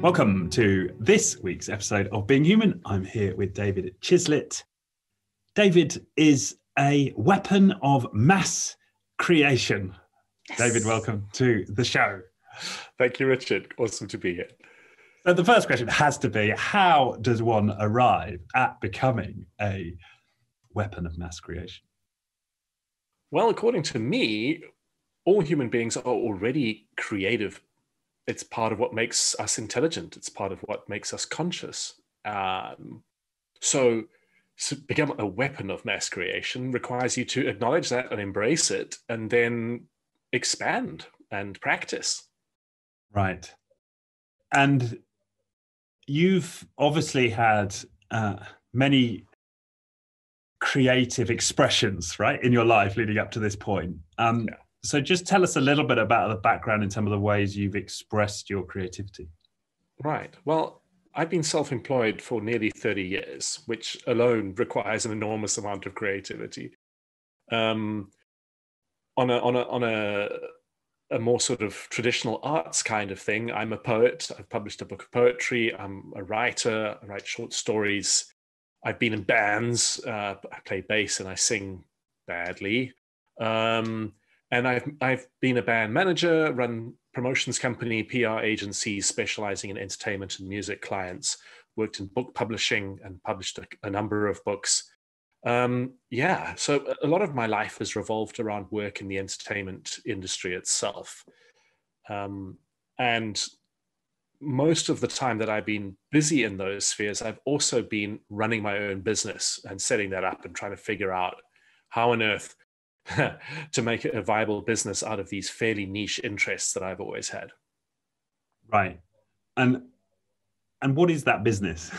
Welcome to this week's episode of Being Human. I'm here with David Chislett. David is a weapon of mass creation. Yes. David, welcome to the show. Thank you, Richard. Awesome to be here. So the first question has to be, how does one arrive at becoming a weapon of mass creation? Well, according to me, all human beings are already creative. It's part of what makes us intelligent. It's part of what makes us conscious. So become a weapon of mass creation requires you to acknowledge that and embrace it and then expand and practice. Right. And you've obviously had many creative expressions, right, in your life leading up to this point. Yeah. So just tell us a little bit about the background in some of the ways you've expressed your creativity. Right. Well, I've been self-employed for nearly 30 years, which alone requires an enormous amount of creativity. On a more sort of traditional arts kind of thing, I'm a poet. I've published a book of poetry. I'm a writer. I write short stories. I've been in bands. I play bass and I sing badly. And I've been a band manager, run promotions company, PR agency, specializing in entertainment and music clients, worked in book publishing and published a number of books. So a lot of my life has revolved around work in the entertainment industry itself. And most of the time that I've been busy in those spheres, I've also been running my own business and setting that up and trying to figure out how on earth to make it a viable business out of these fairly niche interests that I've always had. Right. And what is that business?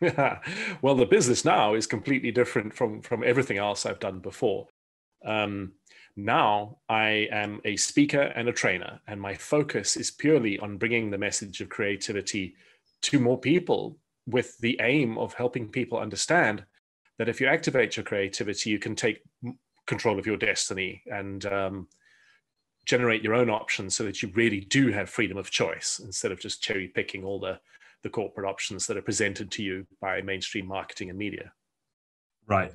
Well, the business now is completely different from everything else I've done before. Now I am a speaker and a trainer, and my focus is purely on bringing the message of creativity to more people with the aim of helping people understand that if you activate your creativity, you can take control of your destiny and generate your own options so that you really do have freedom of choice instead of just cherry picking all the corporate options that are presented to you by mainstream marketing and media. Right.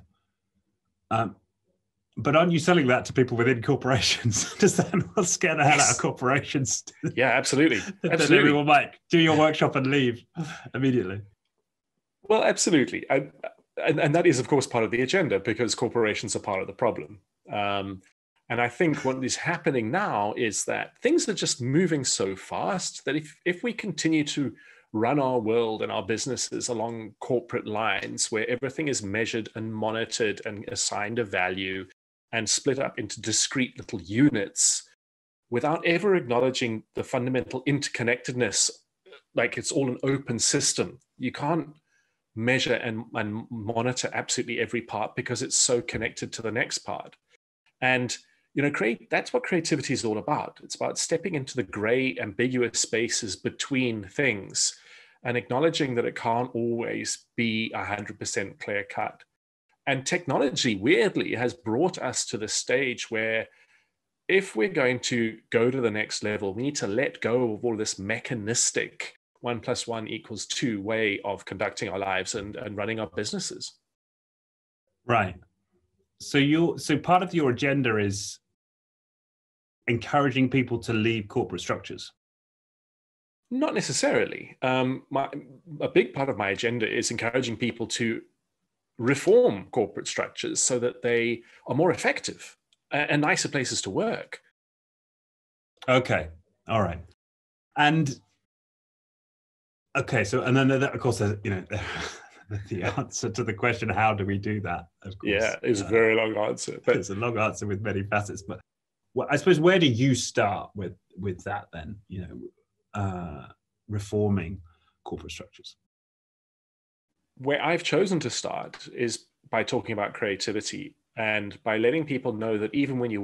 But aren't you selling that to people within corporations? Does that not scare the hell out of corporations? Yeah, absolutely. Everyone might do your workshop and leave immediately. Well, absolutely. And that is, of course, part of the agenda because corporations are part of the problem. And I think what is happening now is that things are just moving so fast that if we continue to run our world and our businesses along corporate lines where everything is measured and monitored and assigned a value and split up into discrete little units without ever acknowledging the fundamental interconnectedness, like it's all an open system, you can't measure and monitor absolutely every part because it's so connected to the next part. And you know, that's what creativity is all about. It's about stepping into the gray, ambiguous spaces between things and acknowledging that it can't always be 100% clear cut. And technology, weirdly, has brought us to the stage where if we're going to go to the next level, we need to let go of all this mechanistic 1+1=2 way of conducting our lives and running our businesses. Right. So part of your agenda is encouraging people to leave corporate structures? Not necessarily. A big part of my agenda is encouraging people to reform corporate structures so that they are more effective and nicer places to work. Okay. All right. The answer to the question, how do we do that? Of course. Yeah, it's a very long answer. But it's a long answer with many facets. But well, I suppose, where do you start with that then? Reforming corporate structures. Where I've chosen to start is by talking about creativity and by letting people know that even when you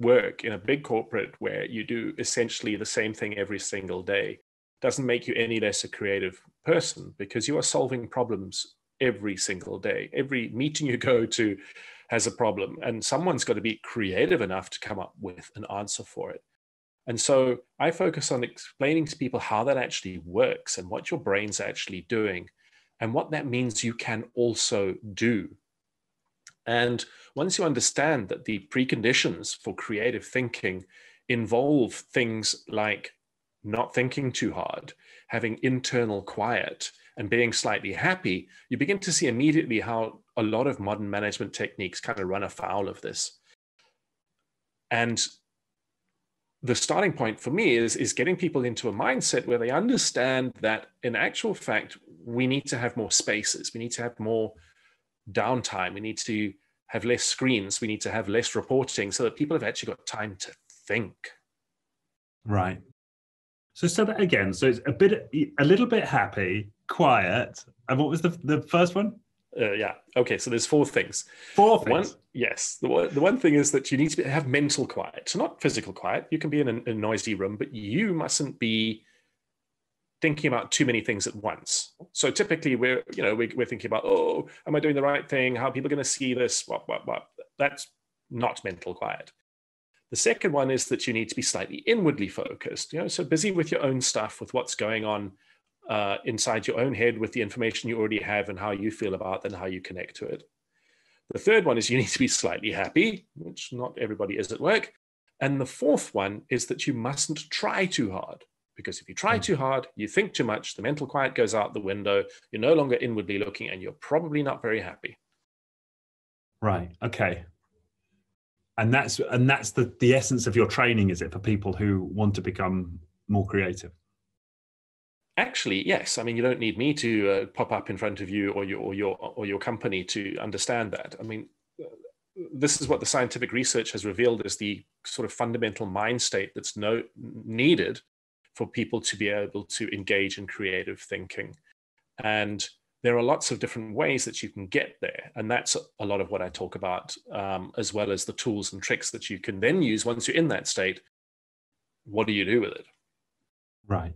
work in a big corporate where you do essentially the same thing every single day, doesn't make you any less a creative person because you are solving problems every single day. Every meeting you go to has a problem and someone's got to be creative enough to come up with an answer for it. And so I focus on explaining to people how that actually works and what your brain's actually doing and what that means you can also do. And once you understand that the preconditions for creative thinking involve things like not thinking too hard, having internal quiet, and being slightly happy, you begin to see immediately how a lot of modern management techniques kind of run afoul of this. And the starting point for me is getting people into a mindset where they understand that in actual fact, we need to have more spaces. We need to have more downtime. We need to have less screens. We need to have less reporting so that people have actually got time to think. Right. So that again, so it's a little bit happy, quiet. And what was the first one? Yeah. Okay. So there's four things. Yes. The one thing is that you need to have mental quiet. So not physical quiet. You can be in a noisy room, but you mustn't be thinking about too many things at once. So typically we're thinking about, oh, am I doing the right thing? How are people going to see this? What? That's not mental quiet. The second one is that you need to be slightly inwardly focused, so busy with your own stuff, with what's going on inside your own head, with the information you already have and how you feel about it and how you connect to it. The third one is you need to be slightly happy, which not everybody is at work. And the fourth one is that you mustn't try too hard, because if you try too hard, you think too much, the mental quiet goes out the window, you're no longer inwardly looking, and you're probably not very happy. Right, okay. And that's the essence of your training, is it, for people who want to become more creative? Actually, yes. I mean, you don't need me to pop up in front of you or your company to understand that. I mean, this is what the scientific research has revealed is the sort of fundamental mind state that's needed for people to be able to engage in creative thinking. And there are lots of different ways that you can get there. And that's a lot of what I talk about, as well as the tools and tricks that you can then use once you're in that state. What do you do with it? Right.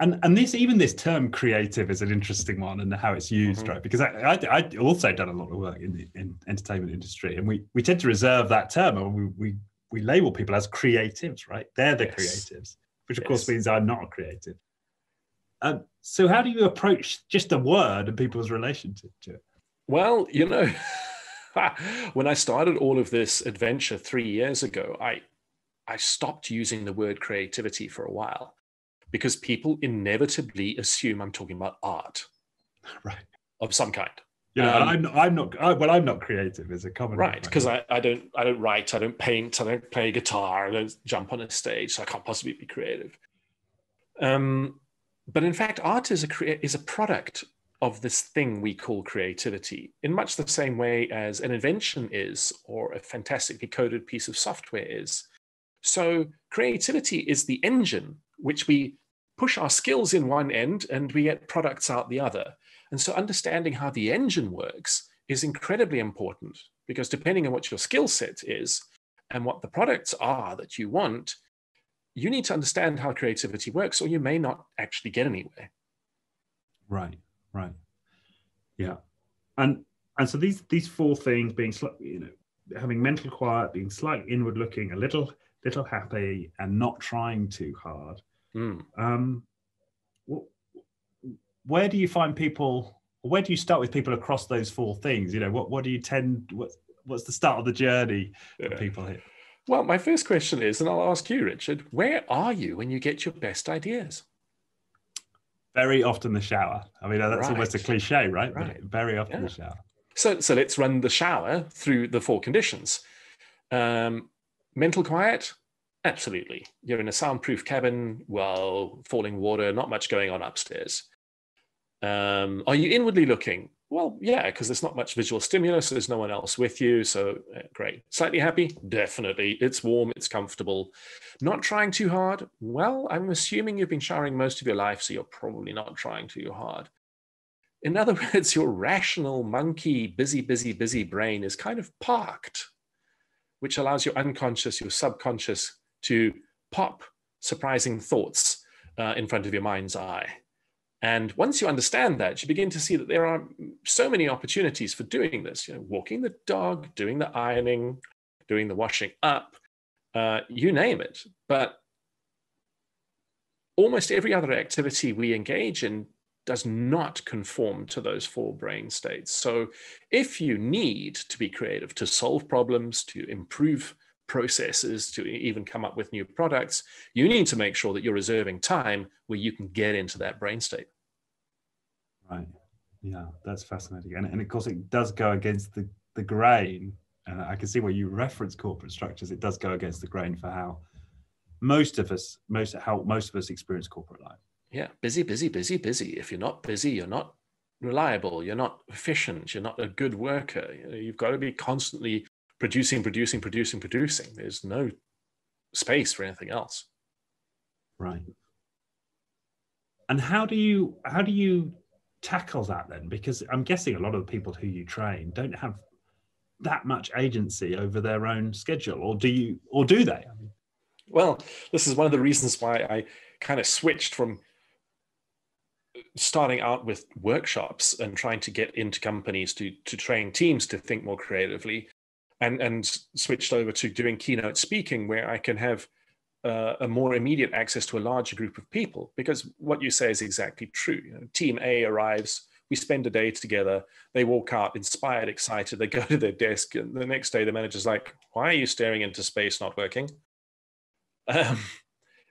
And this term creative is an interesting one, and how it's used, mm-hmm. right? Because I also done a lot of work in the entertainment industry, and we tend to reserve that term, and we label people as creatives, right? They're the creatives, which of course means I'm not a creative. So how do you approach just the word and people's relationship to it? Well, when I started all of this adventure 3 years ago, I stopped using the word creativity for a while because people inevitably assume I'm talking about art, right, of some kind. Yeah, I'm not creative is a common right because I don't write, I don't paint, I don't play guitar, I don't jump on a stage, so I can't possibly be creative. But in fact, art is a product of this thing we call creativity, in much the same way as an invention is, or a fantastically coded piece of software is. So creativity is the engine, which we push our skills in one end and we get products out the other. And so understanding how the engine works is incredibly important, because depending on what your skill set is and what the products are that you want, you need to understand how creativity works, or you may not actually get anywhere. Right. Yeah. And so these four things, being having mental quiet, being slightly inward looking, a little happy, and not trying too hard. Mm. Where do you find people? Where do you start with people across those four things? What do you tend? What's the start of the journey for people here? Well, my first question is, and I'll ask you, Richard, where are you when you get your best ideas? Very often the shower. I mean, that's almost a cliche, right? But very often the shower. So let's run the shower through the four conditions. Mental quiet? Absolutely. You're in a soundproof cabin, well, falling water, not much going on upstairs. Are you inwardly looking? Well, yeah, because there's not much visual stimulus. There's no one else with you. So great. Slightly happy? Definitely. It's warm. It's comfortable. Not trying too hard? Well, I'm assuming you've been showering most of your life, so you're probably not trying too hard. In other words, your rational monkey, busy brain is kind of parked, which allows your unconscious, your subconscious to pop surprising thoughts in front of your mind's eye. And once you understand that, you begin to see that there are so many opportunities for doing this, walking the dog, doing the ironing, doing the washing up, you name it. But almost every other activity we engage in does not conform to those four brain states. So if you need to be creative, to solve problems, to improve processes, to even come up with new products, you need to make sure that you're reserving time where you can get into that brain state. Right. Yeah, that's fascinating. And of course, it does go against the grain. And I can see where you reference corporate structures. It does go against the grain for how most of us, how most of us experience corporate life. Yeah, busy, busy, busy, busy. If you're not busy, you're not reliable, you're not efficient, you're not a good worker. You know, you've got to be constantly producing, producing, producing, producing. There's no space for anything else. Right. And how do you tackle that then? Because I'm guessing a lot of the people who you train don't have that much agency over their own schedule, or do they? I mean, well, this is one of the reasons why I kind of switched from starting out with workshops and trying to get into companies to train teams to think more creatively, and switched over to doing keynote speaking, where I can have a more immediate access to a larger group of people. Because what you say is exactly true. You know, team A arrives, we spend a day together, they walk out inspired, excited, they go to their desk, and the next day the manager's like, why are you staring into space, not working?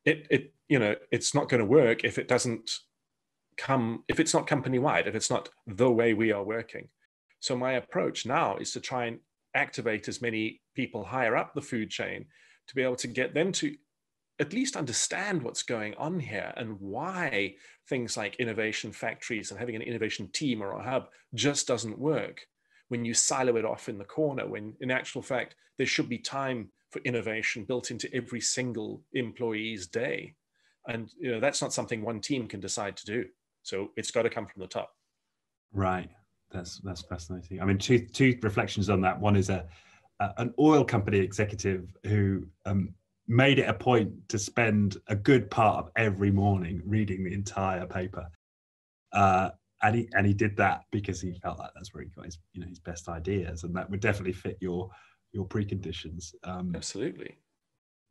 It's not going to work if it doesn't come, if it's not company-wide, if it's not the way we are working. So my approach now is to try and activate as many people higher up the food chain to be able to get them to at least understand what's going on here and why things like innovation factories and having an innovation team or a hub just doesn't work when you silo it off in the corner, when in actual fact, there should be time for innovation built into every single employee's day. And you know, that's not something one team can decide to do. So it's got to come from the top. Right. That's fascinating. I mean, two reflections on that. One is an oil company executive who made it a point to spend a good part of every morning reading the entire paper. And he did that because he felt like that's where he got his, you know, his best ideas. And that would definitely fit your preconditions. Absolutely.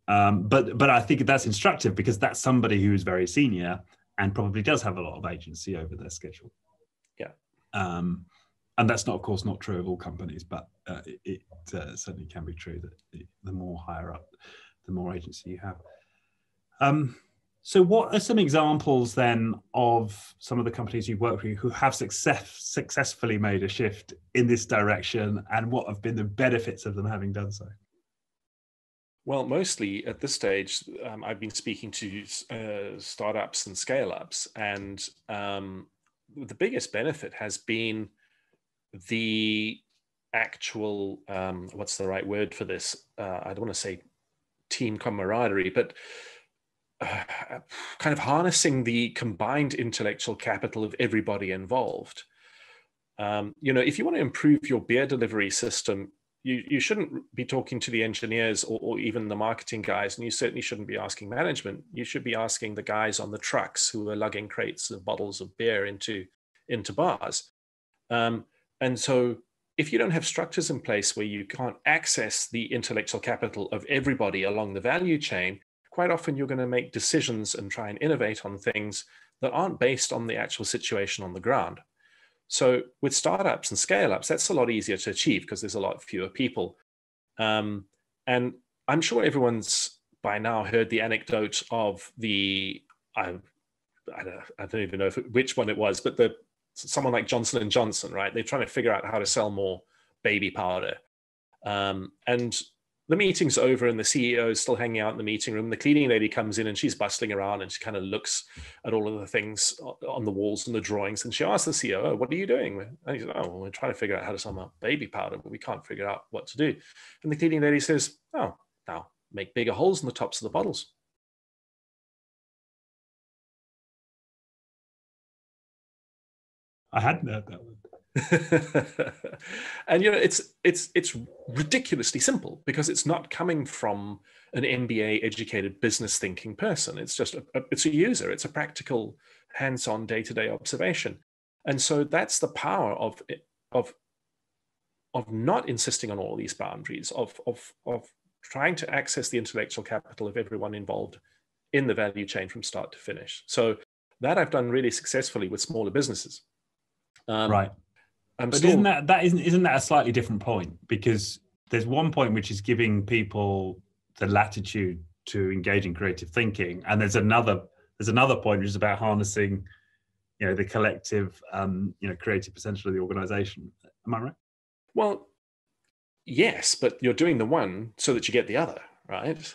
But I think that's instructive because that's somebody who is very senior and probably does have a lot of agency over their schedule. Yeah. And that's not, of course, not true of all companies, but it certainly can be true that the more higher up, the more agency you have. So what are some examples then of some of the companies you've worked with who have successfully made a shift in this direction, and what have been the benefits of them having done so? Well, mostly at this stage, I've been speaking to startups and scale-ups, and the biggest benefit has been the actual, what's the right word for this? I don't want to say team camaraderie, but kind of harnessing the combined intellectual capital of everybody involved. You know, if you want to improve your beer delivery system, you shouldn't be talking to the engineers or even the marketing guys, and you certainly shouldn't be asking management. You should be asking the guys on the trucks who are lugging crates of bottles of beer into bars. And so if you don't have structures in place where you can't access the intellectual capital of everybody along the value chain, quite often you're going to make decisions and try and innovate on things that aren't based on the actual situation on the ground. So with startups and scale-ups, that's a lot easier to achieve because there's a lot fewer people. And I'm sure everyone's by now heard the anecdote of the, I don't even know which one it was, but someone like Johnson & Johnson, right? They're trying to figure out how to sell more baby powder. And the meeting's over and the CEO is still hanging out in the meeting room. The cleaning lady comes in and she's bustling around and she kind of looks at all of the things on the walls and the drawings. And she asks the CEO, oh, what are you doing? And he said, oh, well, we're trying to figure out how to sell more baby powder, but we can't figure out what to do. And the cleaning lady says, oh, now make bigger holes in the tops of the bottles. I hadn't heard that one. And you know, it's ridiculously simple because it's not coming from an MBA educated business thinking person. It's just it's a user. It's a practical, hands-on, day-to-day observation. And so that's the power of not insisting on all these boundaries, of trying to access the intellectual capital of everyone involved in the value chain from start to finish. So that I've done really successfully with smaller businesses. Right. But isn't that a slightly different point? Because there's one point which is giving people the latitude to engage in creative thinking, and there's another point which is about harnessing, you know, the collective, creative potential of the organisation. Am I right? Well, yes, but you're doing the one so that you get the other, right?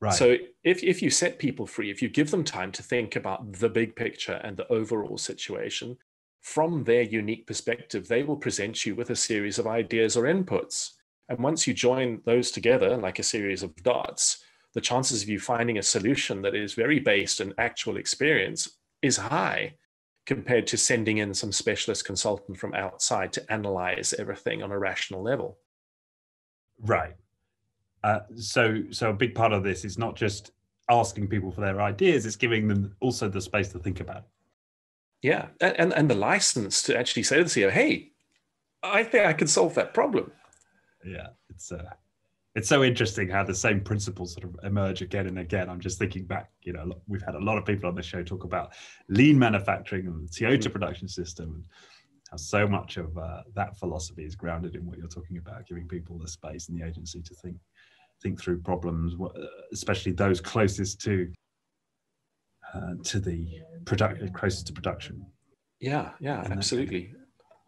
Right. So if you set people free, if you give them time to think about the big picture and the overall situation, from their unique perspective, they will present you with a series of ideas or inputs. And once you join those together, like a series of dots, the chances of you finding a solution that is very based on actual experience is high compared to sending in some specialist consultant from outside to analyze everything on a rational level. Right. So a big part of this is not just asking people for their ideas, it's giving them also the space to think about it. Yeah, and the license to actually say to the CEO, "Hey, I think I can solve that problem." Yeah, it's so interesting how the same principles sort of emerge again and again. I'm just thinking back, you know, we've had a lot of people on the show talk about lean manufacturing and the Toyota production system, and how so much of that philosophy is grounded in what you're talking about, giving people the space and the agency to think through problems, especially those closest to production. Yeah, absolutely.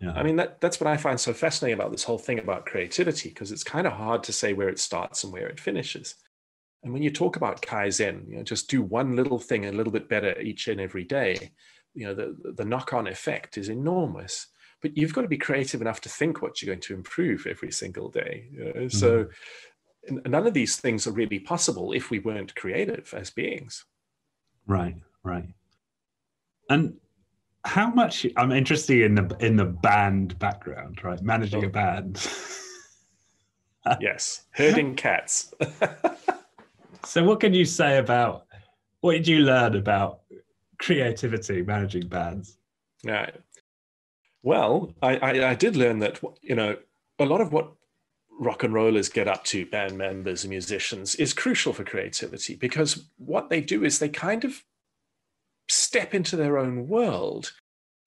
Yeah. I mean, that's what I find so fascinating about this whole thing about creativity, because it's kind of hard to say where it starts and where it finishes. And when you talk about Kaizen, you know, just do one little thing a little bit better each and every day, you know, the knock-on effect is enormous. But you've got to be creative enough to think what you're going to improve every single day. You know? Mm-hmm. So none of these things are really possible if we weren't creative as beings. Right. And how much, I'm interested in the band background, right? Managing a band. Yes, herding cats. So what can you say about, what did you learn about creativity, managing bands? Right. Well, I did learn that, you know, a lot of what rock and rollers get up to, band members and musicians, is crucial for creativity, because what they do is they kind of step into their own world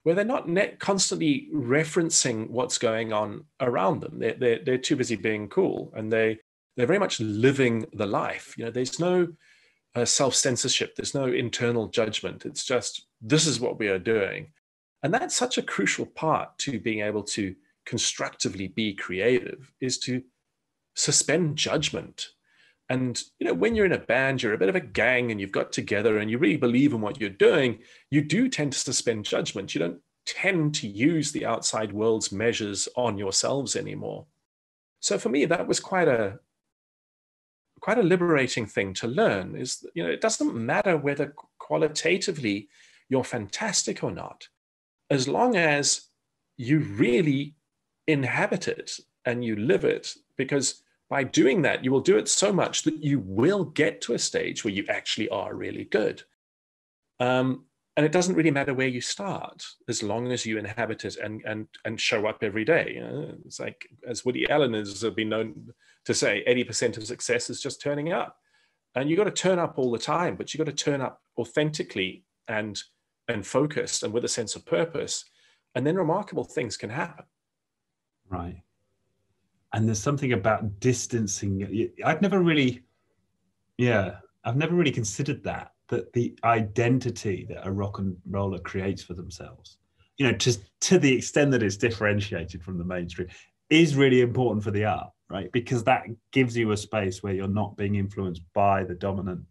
where they're not constantly referencing what's going on around them. They're too busy being cool, and they're very much living the life. You know, there's no self-censorship. There's no internal judgment. It's just, this is what we are doing. And that's such a crucial part to being able to constructively be creative, is to suspend judgment. And, you know, when you're in a band, you're a bit of a gang and you've got together and you really believe in what you're doing, you do tend to suspend judgment. You don't tend to use the outside world's measures on yourselves anymore. So for me, that was quite a liberating thing to learn, is, you know, it doesn't matter whether qualitatively you're fantastic or not, as long as you really inhabit it and you live it, because by doing that, you will do it so much that you will get to a stage where you actually are really good. And it doesn't really matter where you start, as long as you inhabit it and show up every day. You know? It's like, as Woody Allen has been known to say, 80% of success is just turning up. And you've got to turn up all the time, but you've got to turn up authentically and focused and with a sense of purpose. And then remarkable things can happen. Right. And there's something about distancing. I've never really considered that the identity that a rock and roller creates for themselves, you know, to the extent that it's differentiated from the mainstream, is really important for the art, right? Because that gives you a space where you're not being influenced by the dominant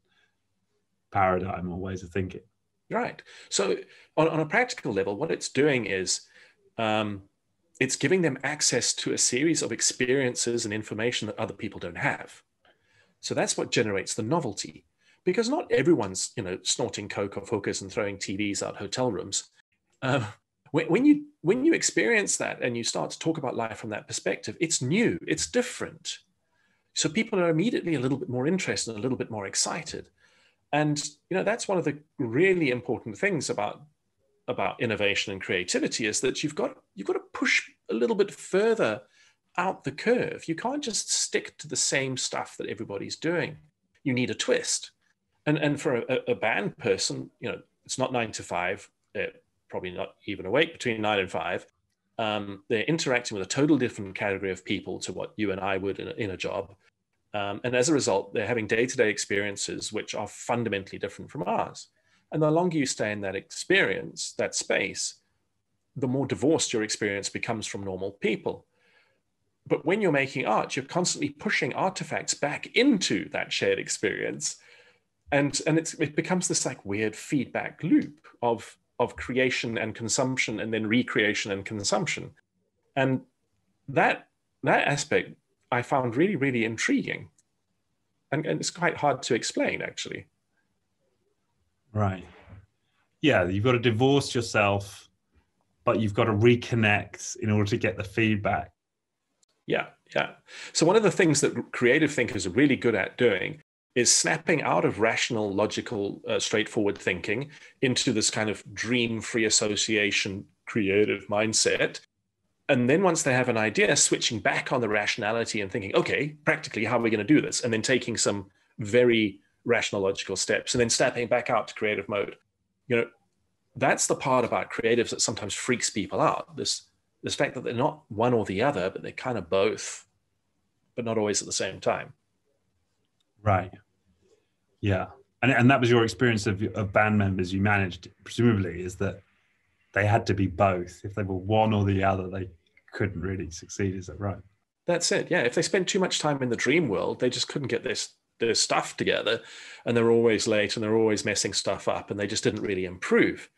paradigm or ways of thinking. Right. So on a practical level, what it's doing is, it's giving them access to a series of experiences and information that other people don't have. So that's what generates the novelty, because not everyone's, you know, snorting coke off hookers and throwing TVs out hotel rooms. When you experience that and you start to talk about life from that perspective, it's new, it's different. So people are immediately a little bit more interested and a little bit more excited. And, you know, that's one of the really important things about innovation and creativity, is that you've got to push a little bit further out the curve. You can't just stick to the same stuff that everybody's doing. You need a twist. And for a band person, you know, it's not 9 to 5, probably not even awake between 9 and 5. They're interacting with a total different category of people to what you and I would in a job. And as a result, they're having day-to-day experiences which are fundamentally different from ours. And the longer you stay in that experience, that space, the more divorced your experience becomes from normal people. But when you're making art, you're constantly pushing artifacts back into that shared experience. And it becomes this like weird feedback loop of creation and consumption, and then recreation and consumption. And that aspect I found really, really intriguing. And it's quite hard to explain, actually. Right. Yeah, you've got to divorce yourself, but you've got to reconnect in order to get the feedback. Yeah, yeah. So one of the things that creative thinkers are really good at doing is snapping out of rational, logical, straightforward thinking into this kind of dream-free association, creative mindset. And then once they have an idea, switching back on the rationality and thinking, okay, practically, how are we going to do this? And then taking some very rational, logical steps and then snapping back out to creative mode. You know, that's the part about creatives that sometimes freaks people out. This fact that they're not one or the other, but they're kind of both, but not always at the same time. Right. Yeah. And that was your experience of band members you managed, presumably, is that they had to be both. If they were one or the other, they couldn't really succeed. Is that right? That's it. Yeah. If they spent too much time in the dream world, they just couldn't get their stuff together, and they're always late and they're always messing stuff up, and they just didn't really improve.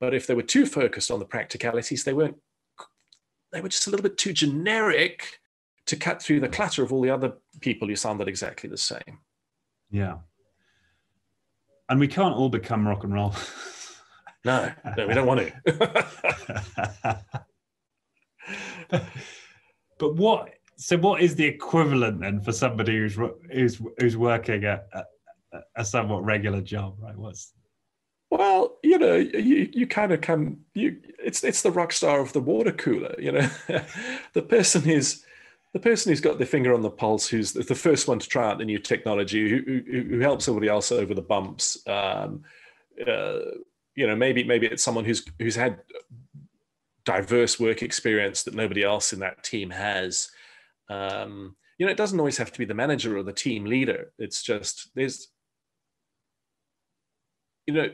But if they were too focused on the practicalities, they were just a little bit too generic to cut through the clutter of all the other people who sounded exactly the same. Yeah. And we can't all become rock and roll. No, we don't want to. But what is the equivalent then for somebody who's working a somewhat regular job, right? Well, you know, you kind of come, it's the rock star of the water cooler, you know. The person who's got their finger on the pulse, who's the first one to try out the new technology, who helps somebody else over the bumps. You know, maybe it's someone who's had diverse work experience that nobody else in that team has. You know, it doesn't always have to be the manager or the team leader. It's just you know,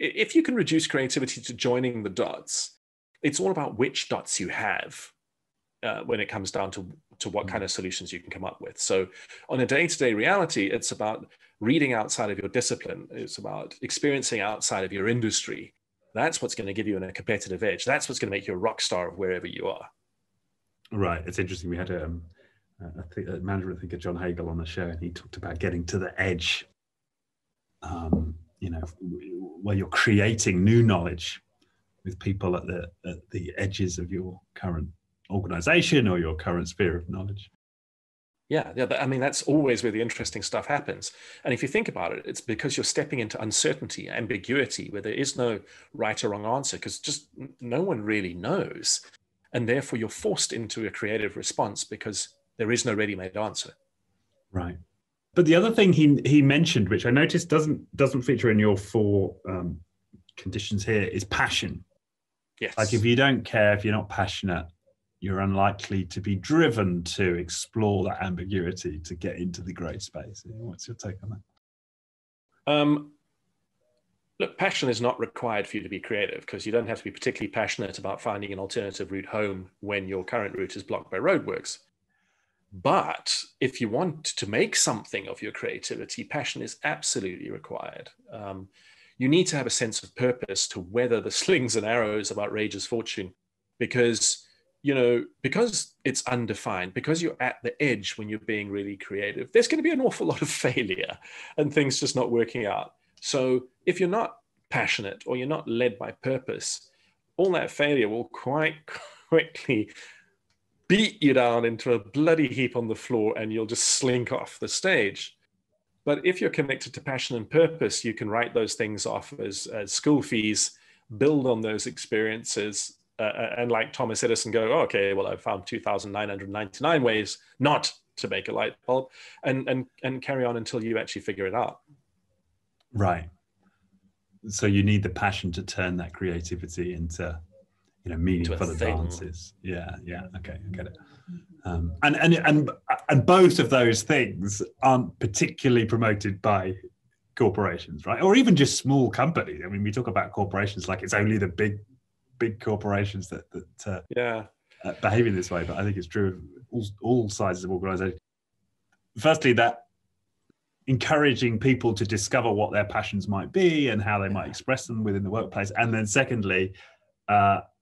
if you can reduce creativity to joining the dots, it's all about which dots you have when it comes down to what kind of solutions you can come up with. So on a day-to-day reality, it's about reading outside of your discipline. It's about experiencing outside of your industry. That's what's going to give you a competitive edge. That's what's going to make you a rock star of wherever you are. Right. It's interesting. We had a management thinker, John Hagel, on the show, and he talked about getting to the edge, you know, where you're creating new knowledge with people at the edges of your current organization or your current sphere of knowledge. Yeah. I mean, that's always where the interesting stuff happens. And if you think about it, it's because you're stepping into uncertainty, ambiguity, where there is no right or wrong answer, because just no one really knows. And therefore, you're forced into a creative response because there is no ready-made answer. Right. But the other thing he mentioned, which I noticed doesn't feature in your four conditions here, is passion. Yes. Like if you don't care, if you're not passionate, you're unlikely to be driven to explore that ambiguity, to get into the grey space. What's your take on that? Look, passion is not required for you to be creative, because you don't have to be particularly passionate about finding an alternative route home when your current route is blocked by roadworks. But if you want to make something of your creativity, passion is absolutely required. You need to have a sense of purpose to weather the slings and arrows of outrageous fortune, because it's undefined, because you're at the edge when you're being really creative, there's going to be an awful lot of failure and things just not working out. So if you're not passionate or you're not led by purpose, all that failure will quite quickly beat you down into a bloody heap on the floor, and you'll just slink off the stage. But if you're connected to passion and purpose, you can write those things off as school fees, build on those experiences, and like Thomas Edison, go, oh, okay, well, I found 2,999 ways not to make a light bulb, and carry on until you actually figure it out. Right. So you need the passion to turn that creativity into, you know, meaningful advances. Yeah, yeah. Okay, I get it. And both of those things aren't particularly promoted by corporations, right? Or even just small companies. I mean, we talk about corporations like it's only the big corporations that behave in this way, but I think it's true of all sizes of organisation. Firstly, that encouraging people to discover what their passions might be and how they might express them within the workplace. And then secondly,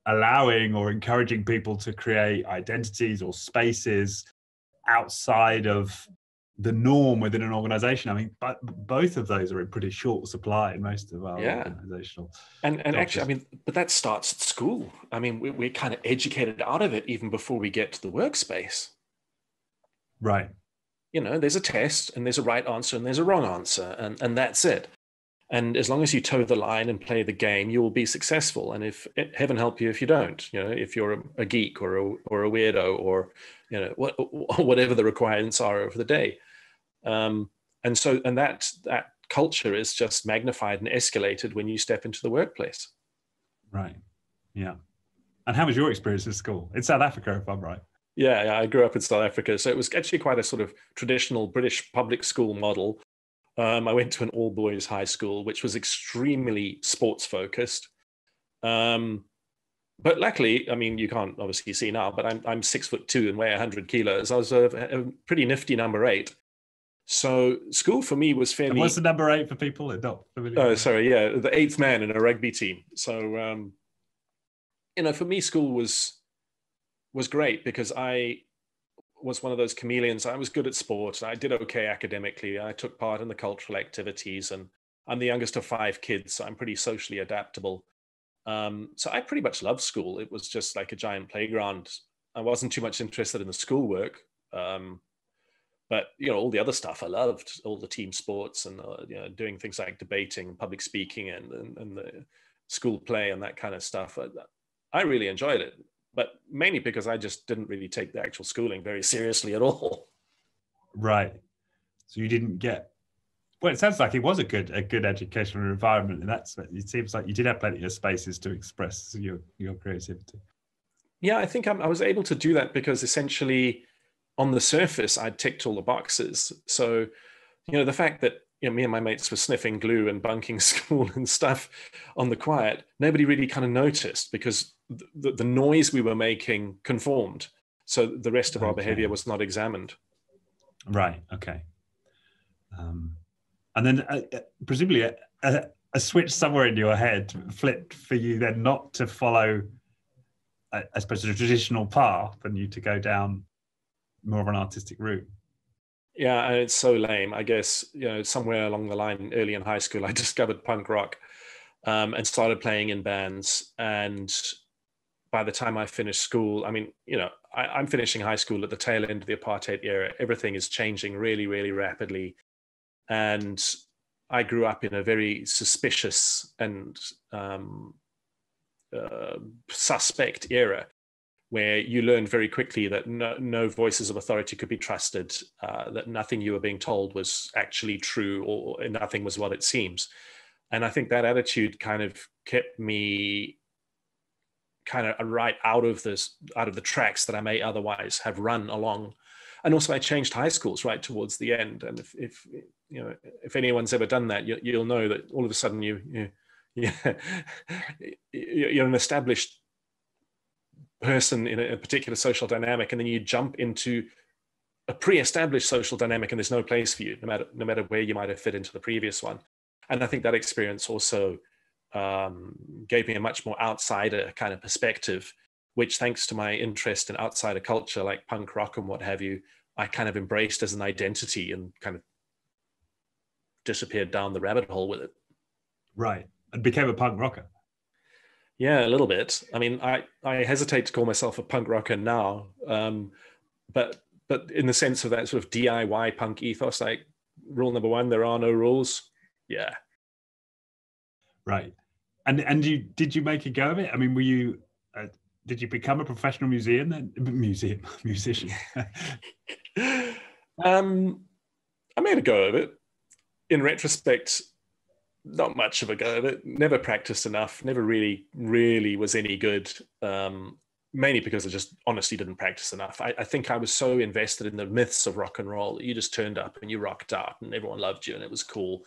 allowing or encouraging people to create identities or spaces outside of the norm within an organization. I mean, but both of those are in pretty short supply in most of our organizational. And actually, I mean, but that starts at school. I mean, we're kind of educated out of it even before we get to the workspace. Right. You know, there's a test and there's a right answer and there's a wrong answer, and that's it. And as long as you toe the line and play the game, you will be successful. And if heaven help you if you don't, you know, if you're a geek or a weirdo, or, you know, whatever the requirements are over the day. And that culture is just magnified and escalated when you step into the workplace. Right. Yeah. And how was your experience at school in South Africa, if I'm right? Yeah, I grew up in South Africa. So it was actually quite a sort of traditional British public school model. I went to an all-boys high school, which was extremely sports-focused. But luckily, I mean, you can't obviously see now, but I'm 6'2" and weigh 100 kilos. I was a pretty nifty number 8. So school for me was fairly... And what's the number 8 for people? Not familiar. Oh, sorry, yeah, the 8th man in a rugby team. So, you know, for me, school was great because I was one of those chameleons. I was good at sports. I did okay academically. I took part in the cultural activities, and I'm the youngest of 5 kids, so I'm pretty socially adaptable. So I pretty much loved school. It was just like a giant playground. I wasn't too much interested in the schoolwork, but you know, all the other stuff I loved, all the team sports and you know, doing things like debating, public speaking, and the school play and that kind of stuff. I really enjoyed it. But mainly because I just didn't really take the actual schooling very seriously at all. Right. So you didn't get... Well, it sounds like it was a good educational environment, and that's... It seems like you did have plenty of spaces to express your creativity. Yeah, I think I was able to do that because essentially on the surface, I'd ticked all the boxes. So, you know, the fact that, you know, me and my mates were sniffing glue and bunking school and stuff on the quiet, nobody really kind of noticed because the noise we were making conformed. So the rest of our behavior was not examined. Right. Okay. And then presumably a switch somewhere in your head flipped for you then not to follow, I suppose, a traditional path, and you to go down more of an artistic route. Yeah, and it's so lame. I guess, you know, somewhere along the line, early in high school, I discovered punk rock and started playing in bands. And by the time I finished school, I mean, you know, I'm finishing high school at the tail end of the apartheid era. Everything is changing really, really rapidly. And I grew up in a very suspicious and suspect era, where you learned very quickly that no voices of authority could be trusted, that nothing you were being told was actually true, or nothing was what it seems. And I think that attitude kind of kept me kind of right out of the tracks that I may otherwise have run along. And also I changed high schools right towards the end. And if you know, if anyone's ever done that, you'll know that all of a sudden you're an established person in a particular social dynamic, and then you jump into a pre-established social dynamic, and there's no place for you, no matter where you might have fit into the previous one. And I think that experience also gave me a much more outsider kind of perspective, which, thanks to my interest in outsider culture like punk rock and what have you, I kind of embraced as an identity and kind of disappeared down the rabbit hole with it. Right, and became a punk rocker. Yeah, a little bit. I mean, I hesitate to call myself a punk rocker now, but in the sense of that sort of DIY punk ethos, like rule number 1, there are no rules. Yeah. Right. And you did you make a go of it? I mean, were you Did you become a professional musician? I made a go of it. In retrospect, not much of a go of it. Never practiced enough. Never really was any good. Mainly because I just honestly didn't practice enough. I think I was so invested in the myths of rock and roll that you just turned up and you rocked out and everyone loved you and it was cool.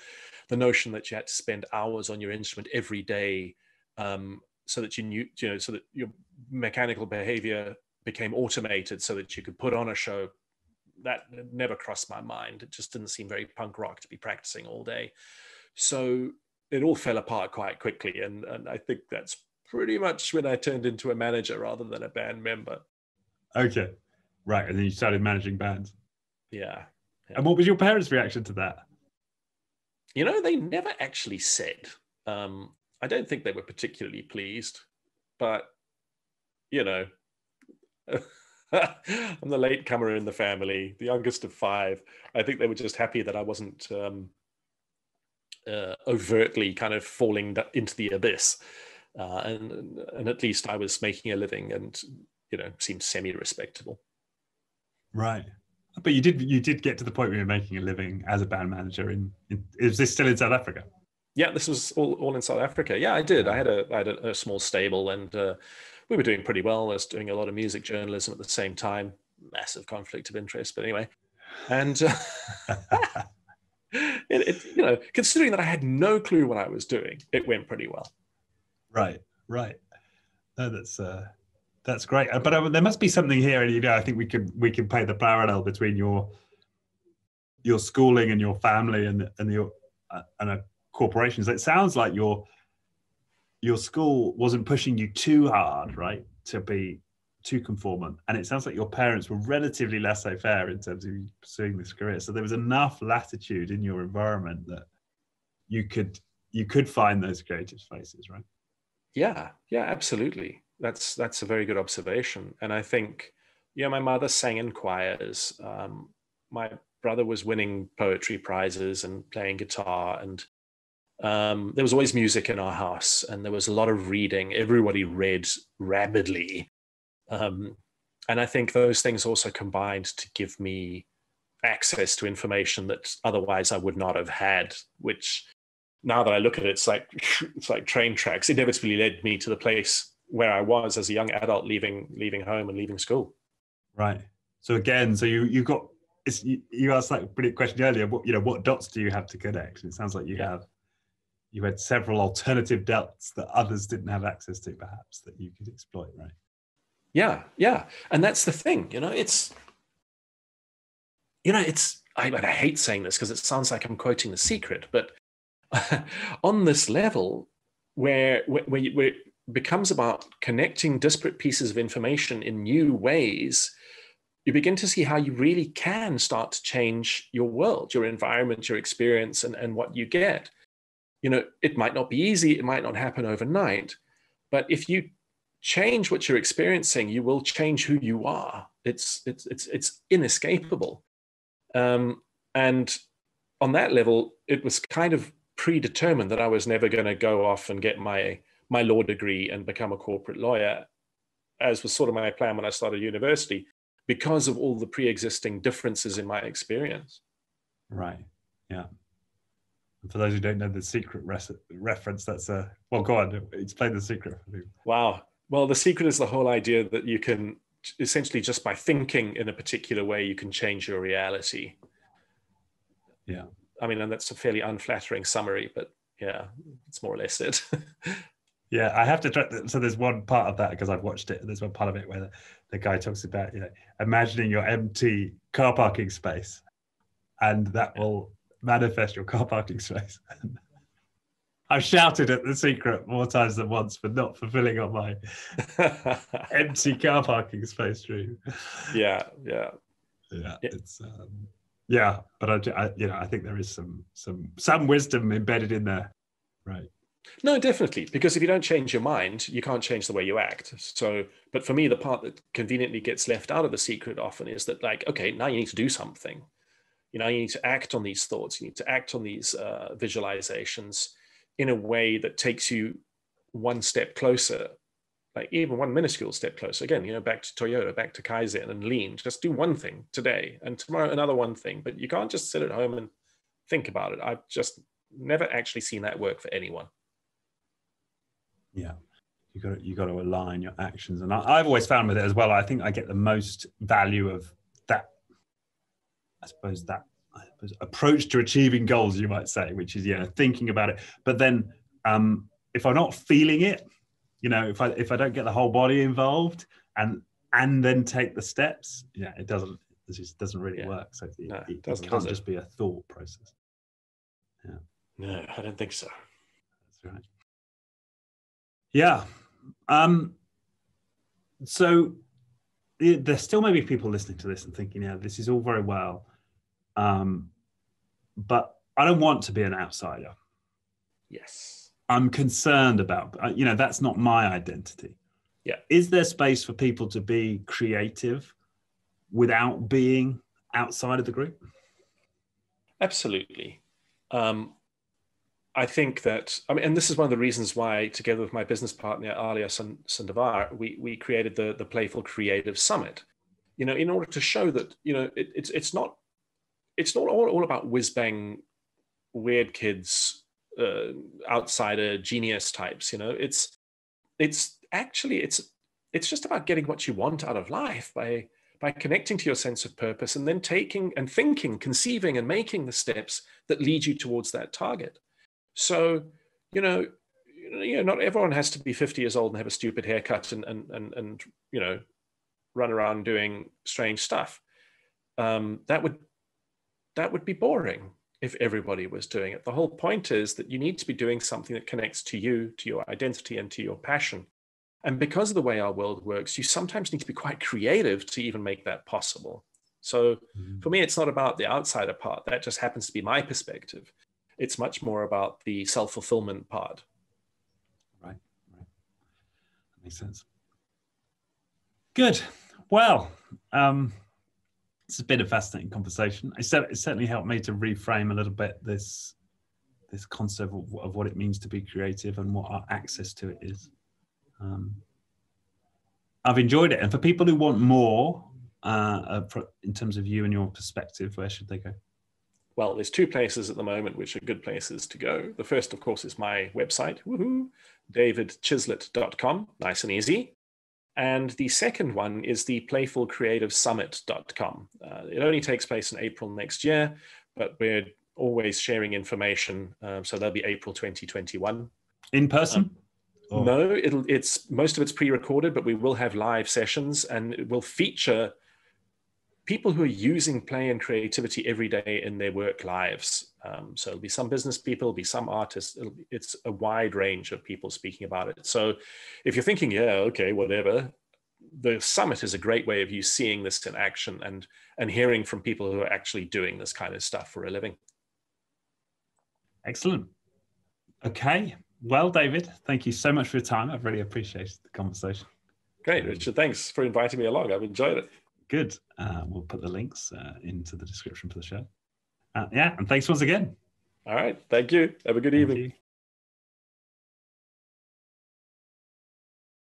The notion that you had to spend hours on your instrument every day, so that you knew, you know, so that your mechanical behavior became automated so that you could put on a show, that never crossed my mind. It just didn't seem very punk rock to be practicing all day. So it all fell apart quite quickly. And I think that's pretty much when I turned into a manager rather than a band member. Okay. Right. And then you started managing bands. Yeah. And what was your parents' reaction to that? You know, they never actually said. I don't think they were particularly pleased, but, you know, I'm the latecomer in the family, the youngest of five. I think they were just happy that I wasn't overtly kind of falling into the abyss. And at least I was making a living and, you know, seemed semi-respectable. Right. But you did get to the point where you were making a living as a band manager. Is this still in South Africa? Yeah, this was all in South Africa. Yeah, I did. I had a small stable and we were doing pretty well. I was doing a lot of music journalism at the same time. Massive conflict of interest, but anyway. And you know, considering that I had no clue what I was doing, it went pretty well. Right. No, that's great. But there must be something here, and you know, I think we can pay the parallel between your schooling and your family and corporations. It sounds like your school wasn't pushing you too hard, right, to be too conformant, and it sounds like your parents were relatively laissez-faire in terms of pursuing this career. So there was enough latitude in your environment that you could find those creative spaces, right? Yeah, absolutely. That's a very good observation, and I think, yeah, my mother sang in choirs. My brother was winning poetry prizes and playing guitar and. There was always music in our house and there was a lot of reading. Everybody read rapidly. And I think those things also combined to give me access to information that otherwise I would not have had, which now that I look at it, it's like train tracks. Inevitably led me to the place where I was as a young adult leaving home and leaving school. Right. So again, you asked that brilliant question earlier, what dots do you have to connect? And it sounds like you had several alternative dots that others didn't have access to, perhaps, that you could exploit, right? Yeah. And that's the thing, you know, I hate saying this because it sounds like I'm quoting The Secret, but on this level where it becomes about connecting disparate pieces of information in new ways, you begin to see how you really can start to change your world, your environment, your experience, and what you get. You know, it might not be easy, it might not happen overnight, but if you change what you're experiencing, you will change who you are. It's inescapable. And on that level, it was kind of predetermined that I was never going to go off and get my law degree and become a corporate lawyer, as was sort of my plan when I started university, because of all the pre-existing differences in my experience. Right, yeah. For those who don't know The Secret reference, go on, explain The Secret. Wow. Well, The Secret is the whole idea that you can, essentially just by thinking in a particular way, you can change your reality. Yeah. I mean, and that's a fairly unflattering summary, but yeah, it's more or less it. Yeah, I have to try. So there's one part of that, because I've watched it, and there's one part of it where the guy talks about, you know, imagining your empty car parking space, and that will manifest your car parking space. I've shouted at The Secret more times than once for not fulfilling on my empty car parking space dream. Yeah. It's but I you know, I think there is some wisdom embedded in there, right? No, definitely, because if you don't change your mind, you can't change the way you act. So, but for me, the part that conveniently gets left out of The Secret often is that, like, okay, now you need to do something. You know, you need to act on these thoughts. You need to act on these visualizations in a way that takes you one step closer. like even one minuscule step closer. Again, you know, back to Toyota, back to Kaizen and lean, just do one thing today and tomorrow another one thing, but you can't just sit at home and think about it. I've just never actually seen that work for anyone. Yeah. You got to align your actions. And I've always found with it as well, I think I get the most value of that, I suppose approach to achieving goals, you might say, which is, yeah, thinking about it. But then if I'm not feeling it, you know, if I don't get the whole body involved and then take the steps, yeah, it just doesn't really work. So it can't just be a thought process. Yeah. No, I don't think so. That's right. Yeah. So there still may be people listening to this and thinking, yeah, this is all very well, but I don't want to be an outsider. Yes. I'm concerned about, you know, that's not my identity. Yeah. Is there space for people to be creative without being outside of the group? Absolutely. I think that, and this is one of the reasons why, together with my business partner, Alia Sandavar, we created the Playful Creative Summit, you know, in order to show that, you know, it's not all about whiz-bang, weird kids, outsider genius types, you know, it's just about getting what you want out of life by connecting to your sense of purpose and then taking and thinking, conceiving and making the steps that lead you towards that target. So, you know, not everyone has to be 50 years old and have a stupid haircut and you know, run around doing strange stuff. That would be boring if everybody was doing it. The whole point is that you need to be doing something that connects to you, to your identity, and to your passion. And because of the way our world works, you sometimes need to be quite creative to even make that possible. So for me, it's not about the outsider part. That just happens to be my perspective. It's much more about the self-fulfillment part. Right. That makes sense. Good. Well, it's has been a fascinating conversation. It certainly helped me to reframe a little bit this concept of what it means to be creative and what our access to it is. I've enjoyed it. And for people who want more in terms of you and your perspective, where should they go? Well, there's two places at the moment which are good places to go. The first, of course, is my website, davidchislett.com, nice and easy. And the second one is the playfulcreativesummit.com. It only takes place in April next year, but we're always sharing information. So that'll be April 2021. In person? No, most of it's pre-recorded, but we will have live sessions and it will feature people who are using play and creativity every day in their work lives. So it'll be some business people, it'll be some artists. It's a wide range of people speaking about it. So if you're thinking, yeah, okay, whatever, the summit is a great way of you seeing this in action and hearing from people who are actually doing this kind of stuff for a living. Excellent. Okay. Well, David, thank you so much for your time. I've really appreciated the conversation. Great, Richard. Thanks for inviting me along. I've enjoyed it. Good. We'll put the links into the description for the show. And thanks once again. All right. Thank you. Have a good evening.